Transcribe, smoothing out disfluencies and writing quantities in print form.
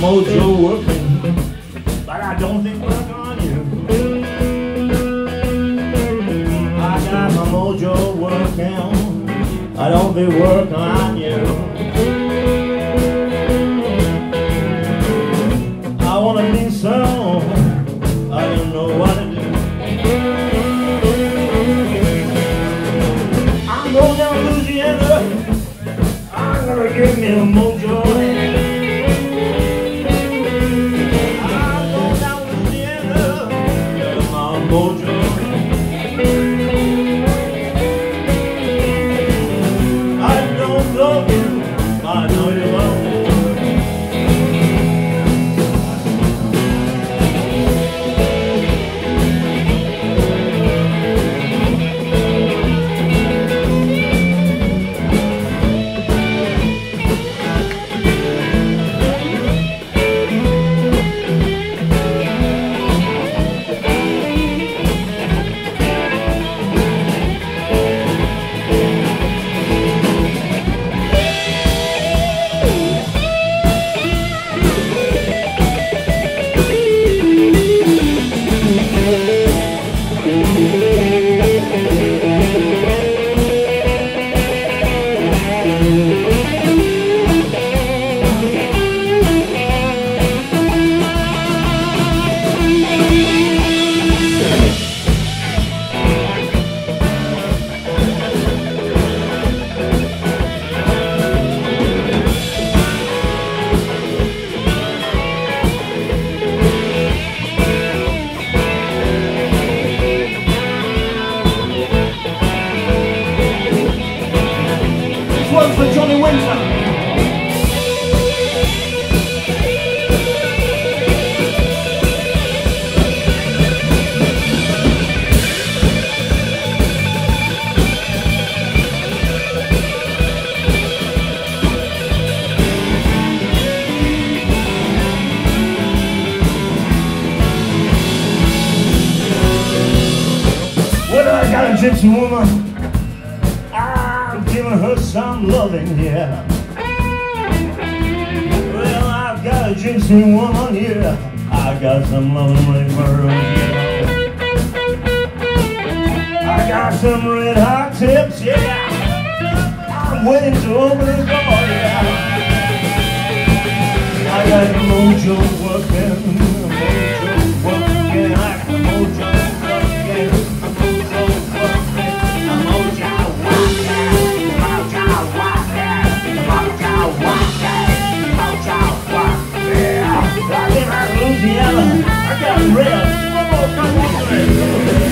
mojo working, but I don't think we're on you. I got my mojo working, I don't be working on you. I wanna be so, I don't know what to do. I'm going down to Louisiana, I'm gonna give me a mojo. Gypsy woman, I'm giving her some loving here. Well, I've got a gypsy woman here, I got some loving right for her. I got some red hot tips, yeah. I'm waiting to open the door, yeah. I got the mojo working, mojo working, I got the mojo. I got rid of